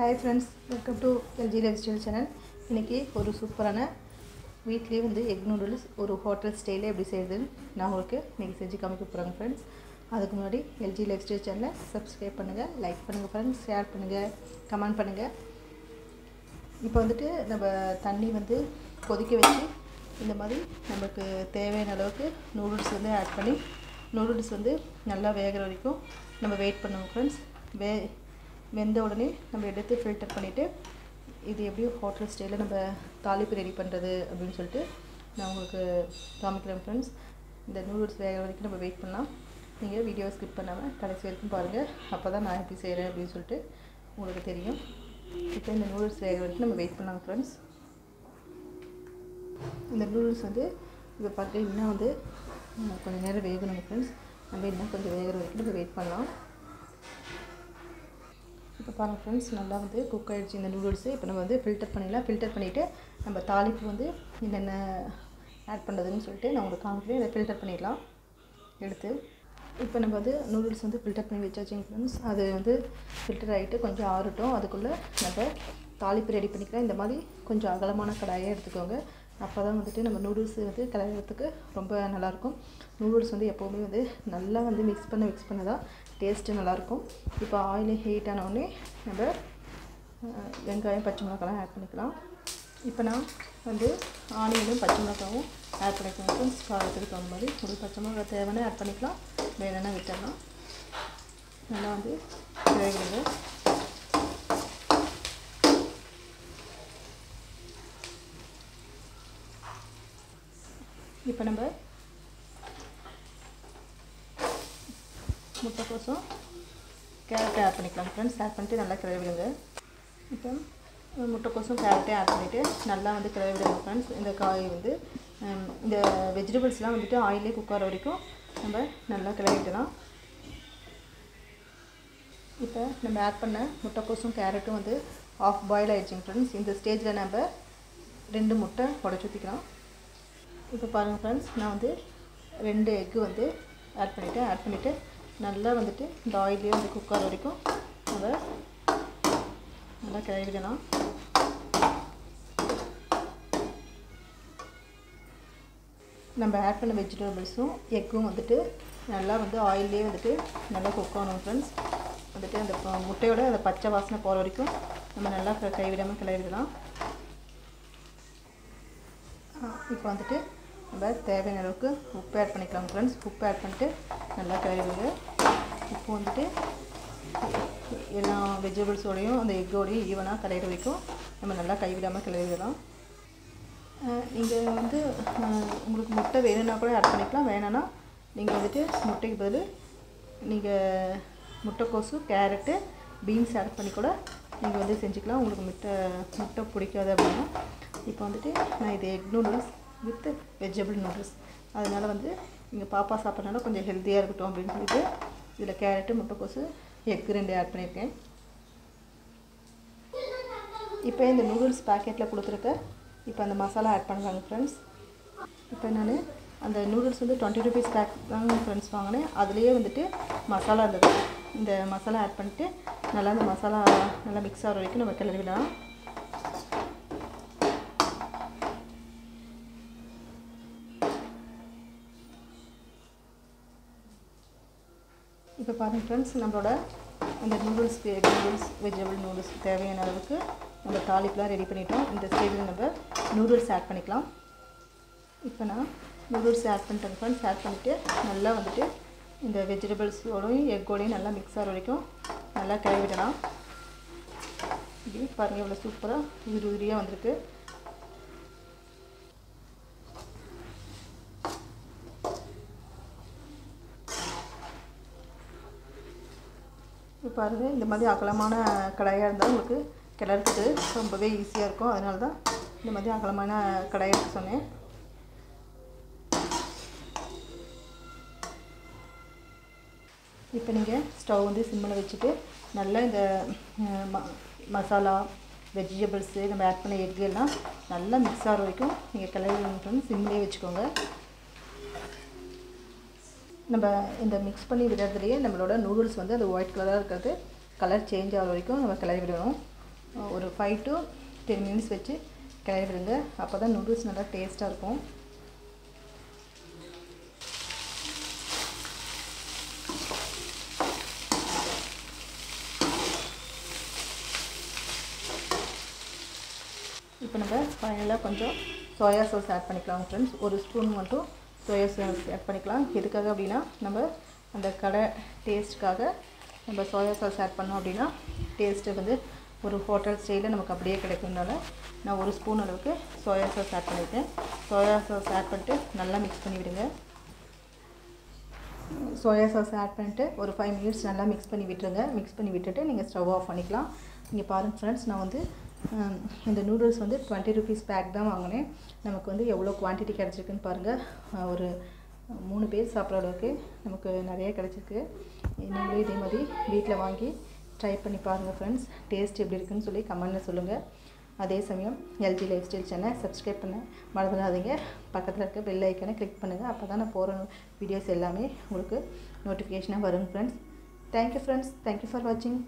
Hi friends welcome to LG lifestyle channel इनकी और सूपरान वीटल वो एग नूडल्स और होटल स्टेल एप्पडी सेय्युदुन्नु ना उंगलुक्कु इनक्कु सेंजु कामिक्क पोरेन फ्रेंड्स अदुक्कु मुन्नाडी LG lifestyle channel सब्सक्राइब पन्नुंगा लाइक पन्नुंगा फ्रेंड्स शेयर पन्नुंगा कमेंट पन्नुंगा இப்போ வந்துட்டு நம்ம தண்ணி வந்து கொதிக்க வச்சு இந்த மாதிரி நமக்கு தேவையான அளவுக்கு நூடுல்ஸ் வந்து ஆட் பண்ணி நூடுல்ஸ் வந்து நல்லா வேகற வரைக்கும் நம்ம வெயிட் பண்ணுவோம் फ्रेंड्स வெந்த உடனே நம்ம எடுத்து ஃபில்டர் பண்ணிட்டு இது எப்படி ஹோட்டல் ஸ்டைல்ல நம்ம தாளிப்பு ரெடி பண்றது அப்படினு சொல்லிட்டு நான் உங்களுக்கு காமிக்கிறேன் फ्रेंड्स இந்த நூடுல்ஸ் வேகற வரைக்கும் நம்ம வெயிட் பண்ணலாம் நீங்க வீடியோ ஸ்கிப் பண்ணாம கடைசி வரைக்கும் பாருங்க அப்பதான் நான் எப்படி செய்றேன் அப்படினு சொல்லிட்டு உங்களுக்கு தெரியும் இப்போ இந்த நூடுல்ஸ் வேக வரைக்கும் நம்ம வெயிட் பண்ணலாம் फ्रेंड्स இந்த நூடுல்ஸ் வந்து இத பார்க்க இன்னும் வந்து கொஞ்ச நேரம் வேகணும் फ्रेंड्स நம்ம இன்னும் கொஞ்சம் வேகற வரைக்கும் நம்ம வெயிட் பண்ணலாம் இப்போ பாருங்க फ्रेंड्स நல்லா வந்து குக் ஆயிடுச்சு இந்த நூடுல்ஸ் இப்போ நம்ம வந்து ஃபில்டர் பண்ணிடலாம் ஃபில்டர் பண்ணிட்டு நம்ம தாளிப்பு வந்து என்னென்ன ஆட் பண்றதுன்னு சொல்லிட்டு நான் உங்களுக்கு காமிக்கிறேன் இத ஃபில்டர் பண்ணிடலாம் எடுத்து இப்போ நம்ம வந்து நூடுல்ஸ் வந்து ஃபில்டர் பண்ணி வச்சாச்சுங்க फ्रेंड्स அது வந்து ஃபில்டர் ஆயிட்டு கொஞ்சம் ஆறட்டும் அதுக்குள்ள நம்ம தாளிப்பு ரெடி பண்ணிக்கலாம் இந்த மாதிரி கொஞ்சம் அகலமான கடாயை எடுத்துக்கோங்க அப்பதான் வந்துட்டு நம்ம நூடுல்ஸ் வந்து கலரத்துக்கு ரொம்ப நல்லா இருக்கும் நூடுல்ஸ் வந்து எப்பவுமே வந்து நல்லா வந்து மிக்ஸ் பண்ணதா டேஸ்ட் நல்லா இருக்கும் இப்போ ஆயில் ஹீட் ஆன உடனே நம்ம வெங்காயம் பச்சை மிளகாய் ஆட் பண்ணிக்கலாம் இப்போ நான் வந்து ஆனியனும் பச்சை மிளகாயும் ஆட் பண்ணிக்கலாம் फ्रेंड्स காரத்துக்கு தகுந்த மாதிரி ஒரு பச்சை மிளகாய் தேவையான ஆட் பண்ணிக்கலாம் வேணா விட்டலாம் நல்லா வந்து வேகுங்க இப்போ நம்ம முட்டைக்கோசும் கேரட்டை ஆட் பண்ணிக்கலாம் ஃப்ரெண்ட்ஸ் ஆட் பண்ணிட்டு நல்லா கிளறி விடுங்க இப்போ முட்டைக்கோசும் கேரட்டை ஆட் பண்ணிட்டு நல்லா வந்து கிளறி விடுங்க ஃப்ரெண்ட்ஸ் இந்த காய் வந்து இந்த வெஜிடபிள்ஸ்லாம் வந்துட்டு ஆயிலே குக் ஆற வரைக்கும் நம்ம நல்லா கிளறிடலாம் இப்போ நம்ம ஆட் பண்ண முட்டைக்கோசும் கேரட்டும் வந்து ஆஃப் பாயில் ஆயிடுச்சுங்க ஃப்ரெண்ட்ஸ் இந்த ஸ்டேஜில் நம்ம 2 முட்டை உடைச்சு ஊற்றிக்கலாம் இப்போ பாருங்கள் ஃப்ரெண்ட்ஸ் நான் வந்து 2 எக்கு வந்து ஆட் பண்ணிவிட்டு நல்லா வந்துட்டு இந்த ஆயிலே வந்து குக் ஆகிற வரைக்கும் நம்ம நல்லா கிளறிடலாம் நம்ம ஆட் பண்ண வெஜிடபிள்ஸும் எக்கும் வந்துட்டு நல்லா வந்து ஆயிலே வந்துட்டு நல்லா குக் ஆகணும் ஃப்ரெண்ட்ஸ் வந்துட்டு அந்த முட்டையோட அந்த பச்சை வாசனை போகிற வரைக்கும் நம்ம நல்லா கைவிடாமல் கிளறிடலாம் இப்போ வந்துட்டு நம்ம தேவையான அளவுக்கு உப்பு ஆட் பண்ணிக்கலாம் ஃப்ரெண்ட்ஸ் உப்பு ஆட் பண்ணிட்டு நல்லா கிளறிடுங்க இப்போ வந்துட்டு எல்லா வெஜிடபிள்ஸோடையும் அந்த எக்கோடையும் ஈவனாக கிளறி வரைக்கும் நம்ம நல்லா கைவிடாமல் கிளறிடலாம் நீங்கள் வந்து உங்களுக்கு முட்டை வேணும்னா கூட ஆட் பண்ணிக்கலாம் வேணான்னா நீங்கள் வந்துட்டு முட்டைக்கு பதில் நீங்கள் முட்டைக்கோசு கேரட்டு பீன்ஸ் ஆட் பண்ணி கூட நீங்கள் வந்து செஞ்சுக்கலாம் உங்களுக்கு முட்டை பிடிக்காது அப்படின்னா இப்போ வந்துட்டு நான் இது egg noodles with vegetable noodles அதனால் வந்து நீங்கள் பாப்பா சாப்பிட்றனால கொஞ்சம் ஹெல்த்தியாக இருக்கட்டும் அப்படின்னு சொல்லிட்டு இதில் கேரட்டு முட்டைக்கோசு எக்கு 2 ஆட் பண்ணியிருக்கேன் இப்போ இந்த நூடுல்ஸ் பேக்கெட்டில் கொடுத்துருக்க இப்போ அந்த மசாலா ஆட் பண்ணுறாங்க ஃப்ரெண்ட்ஸ் இப்போ நான் அந்த நூடுல்ஸ் வந்து 20 ரூபீஸ் பேக் தாங்க ஃப்ரெண்ட்ஸ் வாங்கினேன் அதுலேயே வந்துட்டு மசாலா இருந்தது இந்த மசாலா ஆட் பண்ணிட்டு நல்லா அந்த மசாலா நல்லா மிக்ஸ் ஆகிற வரைக்கும் நம்ம கிளறிடலாம் இப்போ பாருங்கள் ஃப்ரெண்ட்ஸ் நம்மளோட அந்த நூடுல்ஸ்க்கு நூடுல்ஸ் வெஜிடபிள் நூடுல்ஸ் தேவையான அளவுக்கு நம்ம தாளிப்புலாம் ரெடி பண்ணிட்டோம் இந்த ஸ்டேஜில் நம்ம நூடுல்ஸ் ஆட் பண்ணிக்கலாம் இப்போ நான் நூடுல்ஸ் ஆட் பண்ணிட்டேன் ஃப்ரெண்ட்ஸ் ஆட் பண்ணிவிட்டு நல்லா வந்துட்டு இந்த வெஜிடபிள்ஸோடையும் எக்கோடையும் நல்லா மிக்ஸ் ஆகிற வரைக்கும் நல்லா கிளறிடலாம் இப்படி பாருங்கள் இவ்வளோ சூப்பராக உதிரியாக வந்திருக்கு இப்போ பாருங்கள் இந்த மாதிரி அகலமான கடாயாக இருந்தால் உங்களுக்கு கிளறதுக்கு ரொம்பவே ஈஸியாக இருக்கும் அதனால தான் இந்த மாதிரி அகலமான கடாயை எடுத்து சொன்னேன் இப்போ நீங்கள் ஸ்டவ் வந்து சிம்மில் வச்சுட்டு நல்லா இந்த மசாலா வெஜிடபிள்ஸு நம்ம ஆட் பண்ண எக்கு எல்லாம் நல்லா மிக்ஸ் ஆகிற வரைக்கும் நீங்கள் கிளறி சிம்மிலே வச்சுக்கோங்க நம்ம இந்த மிக்ஸ் பண்ணி விடுறதுலேயே நம்மளோட நூடுல்ஸ் வந்து அது ஒயிட் கலராக இருக்கிறது கலர் சேஞ்ச் ஆகிற வரைக்கும் நம்ம கிளறி விடணும் ஒரு 5 to 10 minutes வெச்சு கிளறி விடுங்க. அப்பதான் நூடுல்ஸ் நல்லா டேஸ்டா இருக்கும். இப்போ நம்ம ஃபைனலா கொஞ்சம் सोया सॉस ऐड பண்ணிக்கலாம் फ्रेंड्स. ஒரு ஸ்பூன் மட்டும் सोया सॉस ऐड பண்ணிக்கலாம். எதுக்காக அப்படினா நம்ம அந்த கடை டேஸ்ட்காக நம்ம सोया सॉस ऐड பண்ணோம் அப்படினா டேஸ்ட் வந்து ஒரு ஹோட்டல் ஸ்டைல்ல நமக்கு அப்படியே கிடைக்கும்னால நான் ஒரு ஸ்பூன் அளவுக்கு सोया सॉस ऐड பண்ணிட்டேன். सोया सॉस ऐड பண்ணிட்டு நல்லா mix பண்ணி விடுங்க. सोया सॉस ऐड பண்ணிட்டு ஒரு 5 मिनट्स நல்லா mix பண்ணி விட்டுருங்க. mix பண்ணி விட்டுட்டு நீங்க ஸ்டவ் ஆஃப் பண்ணிக்கலாம். இங்க பாருங்க फ्रेंड्स நான் வந்து இந்த நூடுல்ஸ் வந்து 20 रुपीस பேக் தான் வாங்குனேன். நமக்கு வந்து எவ்வளவு குவாண்டிட்டி கிடைச்சிருக்குன்னு பாருங்க. ஒரு 3 பேர் சாப்பிடுற அளவுக்கு நமக்கு நிறைய கிடைச்சிருக்கு. நீங்களும் இதே மாதிரி வீட்ல வாங்கி ட்ரை பண்ணி பாருங்க फ्रेंड्स. டேஸ்ட் எப்படி இருக்குன்னு சொல்லி கமெண்ட்ல சொல்லுங்க. அதே சமயம் LG lifestyle சேனலை சப்ஸ்கிரைப் பண்ண மறந்துடாதீங்க. பக்கத்துல இருக்க பெல் ஐகானை கிளிக் பண்ணுங்க. அப்பதான் நான் போற வீடியோஸ் எல்லாமே உங்களுக்கு நோட்டிஃபிகேஷனா வரும் friends. Thank you for watching.